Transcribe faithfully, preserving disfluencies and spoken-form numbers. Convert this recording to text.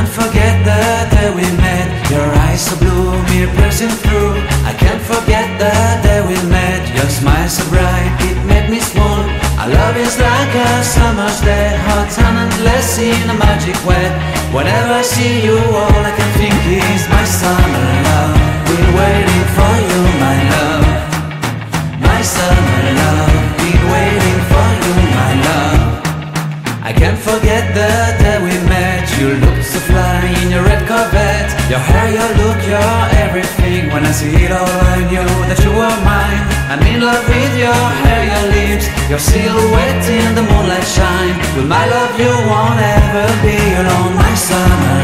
can't forget the day we met. Your eyes so blue, me piercing through. I can't forget the day we met. Your smile so bright, it made me swoon. Our love is like a summer's day, hot and endless in a magic way. Whenever I see you, all I can think is my summer love. Been waiting for you, my love. My summer love. Been waiting for you, my love. I can't forget the day we met. You looked so fly in your red Corvette. Your hair, your look, your everything. When I see it all, I knew that you were mine. I'm in love with your hair, your lips, your silhouette in the moonlight shine. With my love, you won't ever be alone. My summer